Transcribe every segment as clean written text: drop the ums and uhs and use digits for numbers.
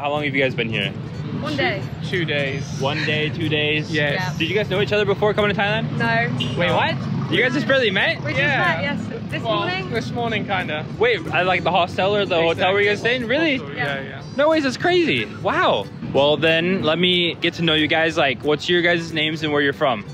How long have you guys been here? 1 day. 2 days. 1 day, 2 days? Yes. Yeah. Did you guys know each other before coming to Thailand? No. Wait, what? You guys just barely met? We just met, yes. This morning? This morning, kinda. Wait, at like the hostel or the hotel where you guys stayed? Really? Yeah. No ways, that's crazy. Wow. Well then, let me get to know you guys. Like, what's your guys' names and where you're from?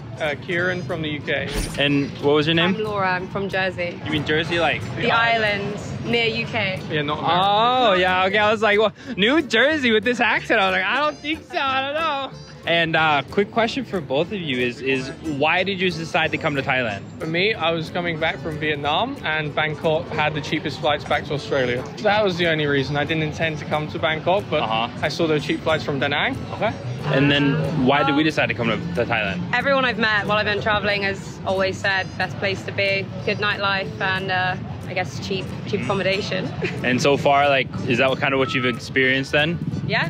Kieran from the UK. And what was your name? I'm Laura, I'm from Jersey. You mean Jersey, like? The island, near UK. Yeah, not America. Oh, yeah, okay, I was like, well, New Jersey with this accent. I was like, I don't think so, I don't know. And quick question for both of you is why did you decide to come to Thailand? For me, I was coming back from Vietnam and Bangkok had the cheapest flights back to Australia. That was the only reason. I didn't intend to come to Bangkok, but I saw the cheap flights from Danang. Okay. And then why did we decide to come to Thailand? Everyone I've met while I've been traveling has always said best place to be, good nightlife, and I guess cheap accommodation. And so far, like, is that kind of what you've experienced then? Yeah.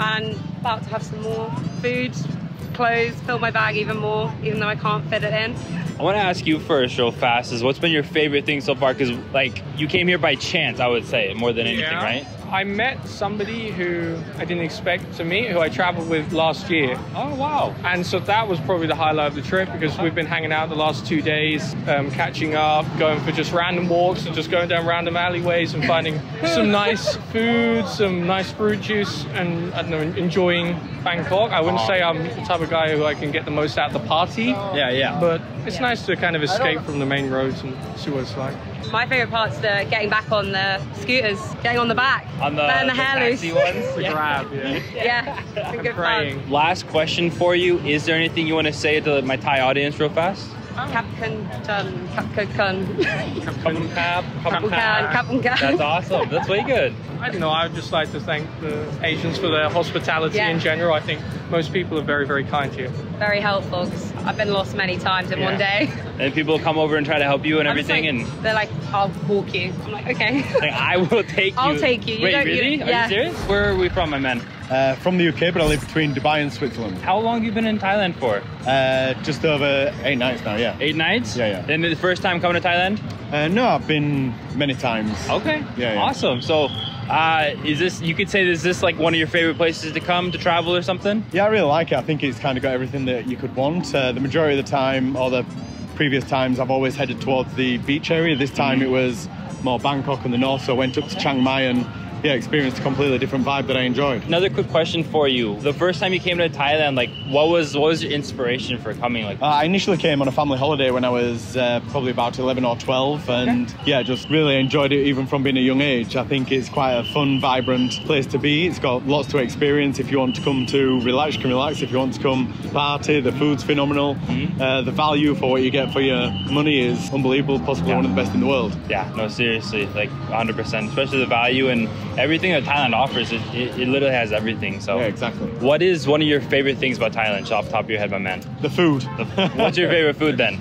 And about to have some more food, clothes, fill my bag even more, even though I can't fit it in. I want to ask you first real fast is what's been your favorite thing so far? Because like you came here by chance, I would say, more than anything, right? I met somebody who I didn't expect to meet, who I traveled with last year. Oh, wow. And so that was probably the highlight of the trip because we've been hanging out the last 2 days, catching up, going for just random walks and just going down random alleyways and finding some nice food, some nice fruit juice, and I don't know, enjoying Bangkok. I wouldn't say I'm the type of guy who I can get the most out of the party. Yeah. But it's nice to kind of escape from the main roads and see what it's like. My favorite part's the getting back on the scooters, getting on the back. On the hair loose. Ones. The grab, yeah. It's been good fun. Last question for you. Is there anything you want to say to my Thai audience real fast? Kapkun. That's awesome. That's way good. I don't know. I would just like to thank the Asians for their hospitality in general. I think most people are very, very kind here. Very helpful. Cause I've been lost many times in 1 day. And people come over and try to help you and everything. Like, and they're like, I'll walk you. I'm like, okay. Like, I will take you. I'll take you. Wait, really? Are you serious? Where are we from, my man? From the UK, but I live between Dubai and Switzerland. How long have you been in Thailand for? Just over 8 nights now, yeah. 8 nights? Yeah. And the first time coming to Thailand? No, I've been many times. Okay. Yeah. Awesome. So, is this like one of your favorite places to come to travel or something? Yeah, I really like it. I think it's kind of got everything that you could want. The majority of the time, or the previous times, I've always headed towards the beach area. This time it was more Bangkok and the north, so I went up to Chiang Mai and experienced a completely different vibe that I enjoyed. Another quick question for you. The first time you came to Thailand, like what was your inspiration for coming? Like, I initially came on a family holiday when I was probably about 11 or 12 and just really enjoyed it even from being a young age. I think it's quite a fun, vibrant place to be. It's got lots to experience. If you want to come to relax, you can relax. If you want to come party, the food's phenomenal. The value for what you get for your money is unbelievable, possibly one of the best in the world. Yeah, no, seriously, like 100%, especially the value and everything that Thailand offers, it literally has everything. So yeah, exactly. What is one of your favorite things about Thailand? Just off the top of your head, my man. The food. What's your favorite food then?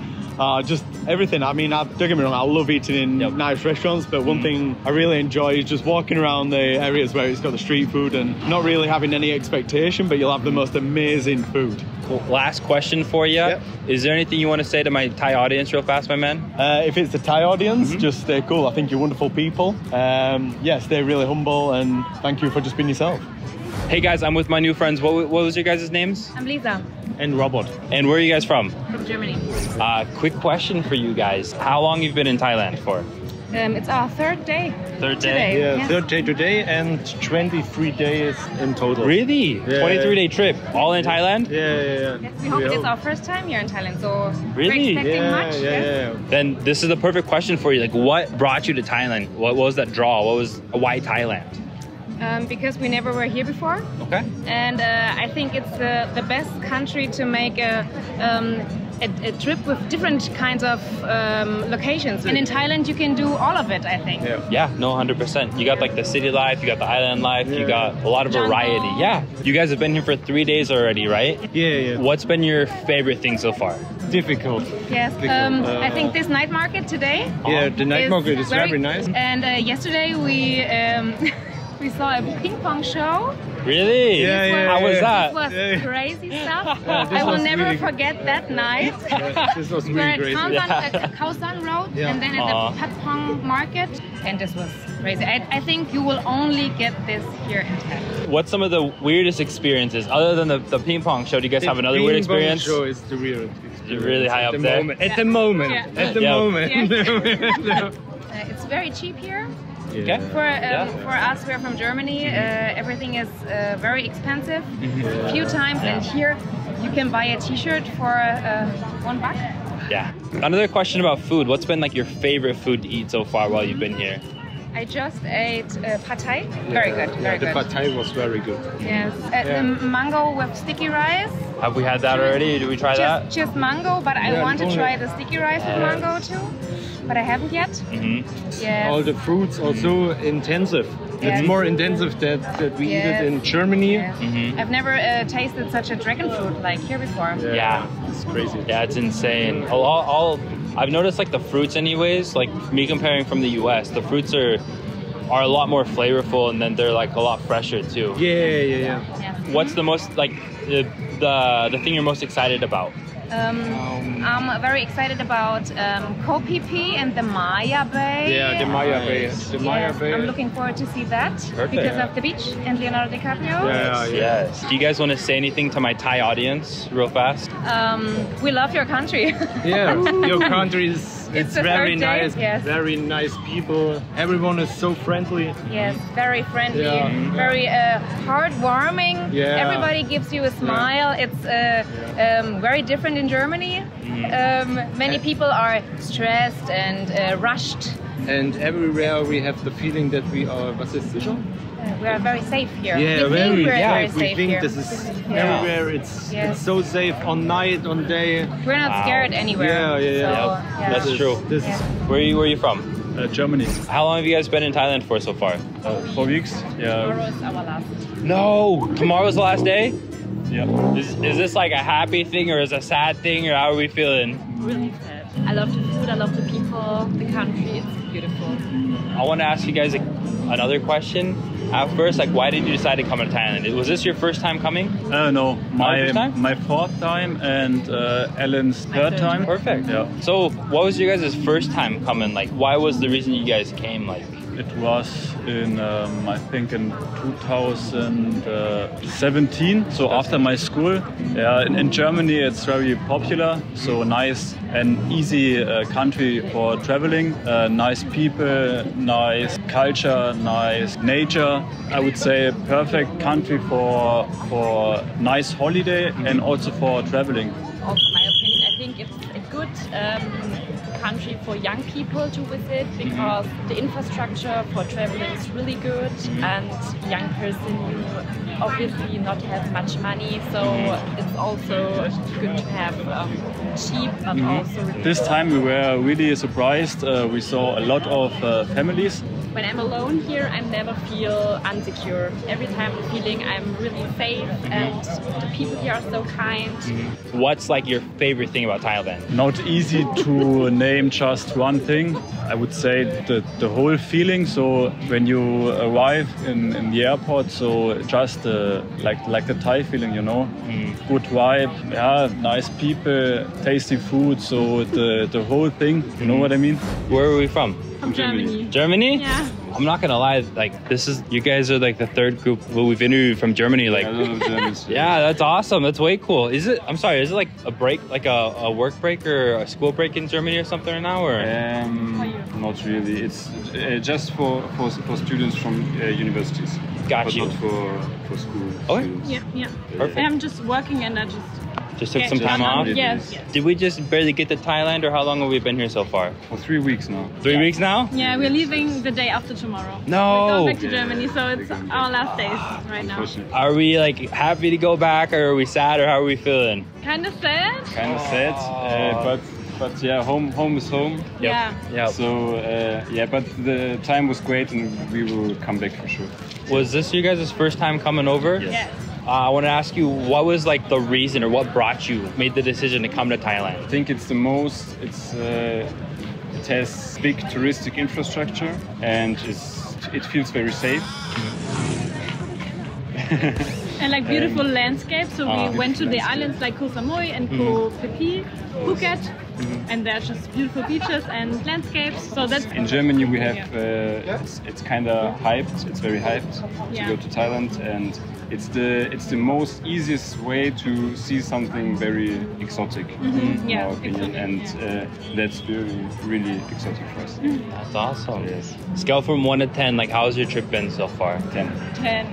Just everything. I mean, don't get me wrong, I love eating in nice restaurants, but one thing I really enjoy is just walking around the areas where it's got the street food and not really having any expectation, but you'll have the most amazing food. Cool. Last question for you. Yep. Is there anything you want to say to my Thai audience real fast, my man? If it's the Thai audience, just stay cool. I think you're wonderful people. Stay really humble and thank you for just being yourself. Hey guys, I'm with my new friends. What was your guys' names? I'm Lisa. And Robert. And where are you guys from? From Germany. Quick question for you guys. How long you've been in Thailand for? It's our third day. Third day? Today. Yeah, third day today and 23 days in total. Really? Yeah, 23-day trip, all in Thailand? Yeah. Yes, we hope it's our first time here in Thailand, so really? We're expecting much. Yeah. Then this is the perfect question for you. Like, what brought you to Thailand? What was that draw? Why Thailand? Because we never were here before. Okay. And I think it's the best country to make a trip with different kinds of locations. And in Thailand you can do all of it, I think. Yeah, no, 100%. You got like the city life, you got the island life, you got a lot of variety. Yeah. You guys have been here for 3 days already, right? Yeah. What's been your favorite thing so far? Difficult. Yes, I think this night market today. Yeah, the night market is very nice. And yesterday we we saw a ping pong show. Really? Yeah. How was that? It was crazy stuff. I will never forget that night. This was really crazy. At Khao San Road and then at the Patpong Market. And this was crazy. I think you will only get this here in Thailand. What's some of the weirdest experiences? Other than the ping pong show, do you guys have another weird experience? The ping pong show is the weird experience. You're really high up there? At the moment. At the moment. It's very cheap here. Yeah. For us, we're from Germany. Everything is very expensive. A few times, and here you can buy a T-shirt for $1. Yeah. Another question about food. What's been like your favorite food to eat so far while you've been here? I just ate Pattaya. Very good. Very good. The Pattaya was very good. Yes. The mango with sticky rice. Have we had that already? Do we try that? Just mango, but I want to try the sticky rice with mango too. But I haven't yet. Mm-hmm. Yes. All the fruits also intensive. Yes. It's more intensive that we eat it in Germany. Yes. Mm-hmm. I've never tasted such a dragon fruit like here before. Yeah, it's crazy. Yeah, it's insane. I've noticed like the fruits anyways, like me comparing from the US, the fruits are a lot more flavorful and then they're like a lot fresher too. Yeah. What's the most, like the thing you're most excited about? I'm very excited about Ko-Pi-Pi and the Maya Bay. Yeah, the Maya Bay. The Maya Bay. I'm looking forward to see that because of the beach and Leonardo DiCaprio. Yes. Do you guys want to say anything to my Thai audience real fast? We love your country. Your country is it's very nice. Very nice people. Everyone is so friendly. Yes, very friendly. Yeah. Very heartwarming. Yeah. Everybody gives you a smile. It's very different in Germany. Many people are stressed and rushed. And everywhere we have the feeling that we are, we are very safe here. We think this is everywhere. It's so safe on night, on day. We're not scared anywhere. Yeah. That's true. Where are you from? Germany. How long have you guys been in Thailand for so far? 4 weeks. Tomorrow is our last. No! Tomorrow's the last day? Yeah. Is this like a happy thing or is it a sad thing or how are we feeling? Really sad. I love the food, I love the people, the country, it's beautiful. I want to ask you guys another question. At first, like, why did you decide to come to Thailand? Was this your first time coming? No, my fourth time and Ellen's third time. Perfect. Yeah. So what was you guys' first time coming? Like, why was the reason you guys came? Like, it was in, I think, in 2017, so after my school. Yeah, in Germany it's very popular, so nice and easy country for traveling. Nice people, nice culture, nice nature. I would say a perfect country for nice holiday and also for traveling. Also, my opinion, I think it's a good country for young people to visit because the infrastructure for traveling is really good and young person you obviously not have much money, so it's also good to have cheap but also really this time we were really surprised. We saw a lot of families. When I'm alone here, I never feel insecure. Every time I'm feeling I'm really safe and the people here are so kind. What's like your favorite thing about Thailand? Not easy to name just one thing. I would say the whole feeling. So when you arrive in the airport, so just like the Thai feeling, you know? Good vibe, nice people, tasty food. So the whole thing, you know what I mean? Where are we from? From Germany. Germany? Yeah. I'm not gonna lie, like this is, you guys are like the third group we've interviewed from Germany. Like, yeah, that's awesome. That's way cool. Is it? I'm sorry. Is it like a break, like a work break or a school break in Germany or something right now? Or not really. It's just for students from universities. Got you. But not for school. Students. Yeah. Perfect. And I'm just working and I just. Just took some time off? Yes. Did we just barely get to Thailand or how long have we been here so far? For 3 weeks now. 3 weeks now? Yeah, we're leaving the day after tomorrow. No! We're going back to Germany, so it's our last days right now. Are we like happy to go back or are we sad or how are we feeling? Kind of sad. Kind of sad, but yeah, home is home. Yeah. So but the time was great and we will come back for sure. Was this you guys' first time coming over? Yes. I want to ask you, what was like the reason or what brought you, made the decision to come to Thailand? I think it's the most, it has big touristic infrastructure and it feels very safe. and like beautiful landscapes. So we went to the islands like Koh Samui and Ko-Pi-Pi, Phuket, and there are just beautiful beaches and landscapes. So that's in Germany we have it's kind of hyped. It's very hyped to go to Thailand, and it's the most easiest way to see something very exotic in our opinion, and that's really exotic for us. That's awesome. Yes. Scale from 1 to 10. Like, how's your trip been so far? 10. Sure.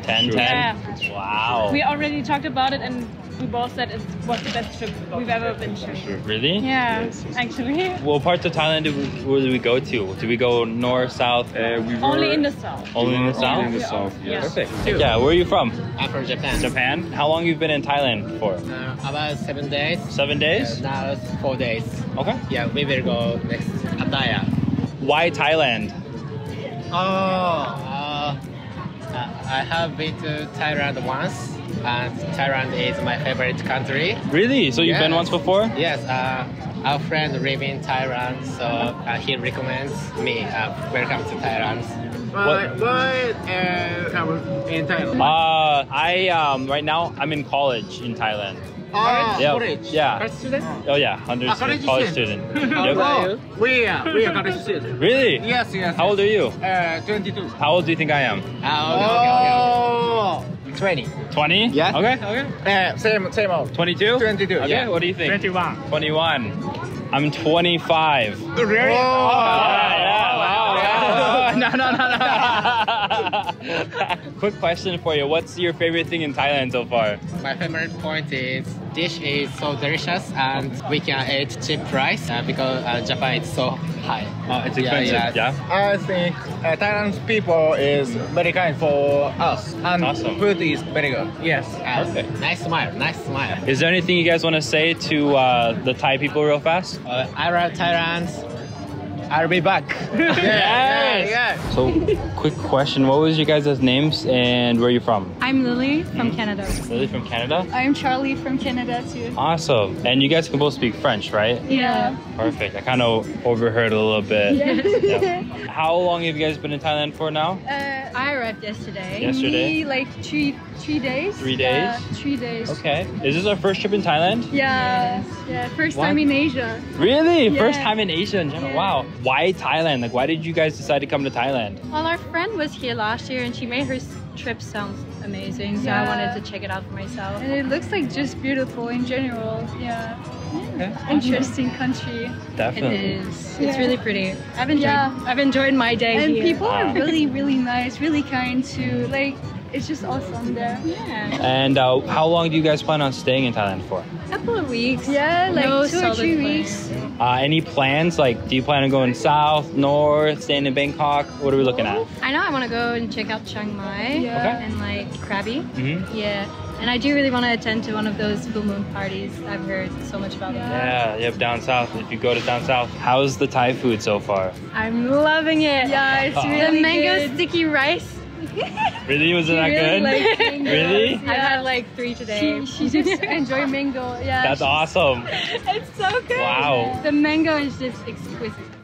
10? Yeah. Wow. We already talked about it, and we both said it was the best trip we've ever been to. Sure. Really? Yeah, yes, actually. Well, parts of Thailand did we go to? Did we go north, south? We were only in the south. Only in the south? Only in the south, yes. Perfect. Yeah, where are you from? I'm from Japan. Japan? How long have you been in Thailand for? About 7 days. 7 days? No, 4 days. Okay. Yeah, we will go next to Pattaya. Why Thailand? I have been to Thailand once, and Thailand is my favorite country. Really? So you've been once before? Yes. Our friend lives in Thailand, so he recommends me. Welcome to Thailand. I was in Thailand. Right now I'm in college in Thailand. Oh, college? Yeah. College student? Oh yeah, 100% college student. Yep. Oh, we are college students. Really? Yes. How old are you? 22. How old do you think I am? Okay. 20. 20? Yeah. Okay. Same old. 22? 22. Okay. Yeah. What do you think? 21. 21. I'm 25. Really? Oh, wow. No. Quick question for you. What's your favorite thing in Thailand so far? My favorite point is dish is so delicious, and we can eat cheap price because Japan is so high. Oh, it's expensive, I think Thailand's people is very kind for us, and food is very good. Yes. Okay. Nice smile. Is there anything you guys want to say to the Thai people real fast? I love Thailand. I'll be back. Yeah. So, quick question. What was your guys' names and where are you from? I'm Lily from Canada. Lily from Canada? I'm Charlie from Canada too. Awesome. And you guys can both speak French, right? Yeah. Perfect. I kind of overheard a little bit. Yeah. Yeah. How long have you guys been in Thailand for now? I arrived yesterday. Me, like three days. 3 days? Yeah, 3 days. Okay. Is this our first trip in Thailand? Yeah. Yeah. First time in Asia. Really? Yeah. First time in Asia in general. Yeah. Wow. Why Thailand? Like, why did you guys decide to come to Thailand? Well, our friend was here last year and she made her trip sound amazing, so I wanted to check it out for myself. And it looks like just beautiful in general. Yeah. Interesting country. Definitely. It is. Yeah. It's really pretty. I've enjoyed my day here. And people are really, really nice, really kind too. Like, it's just awesome there. Yeah. And how long do you guys plan on staying in Thailand for? A couple of weeks. Yeah, like 2 or 3 weeks. Any plans? Like, do you plan on going south, north, staying in Bangkok? What are we looking at? I know I want to go and check out Chiang Mai and like Krabi. And I do really want to attend to one of those full moon parties. I've heard so much about them. Yeah, down south. If you go to down south, how's the Thai food so far? I'm loving it. Yeah, it's really good. Mango sticky rice. Really? Was it that good? Really? Yeah. I've had like 3 today. She just enjoys mango. Yeah. That's awesome. It's so good. Wow. The mango is just exquisite.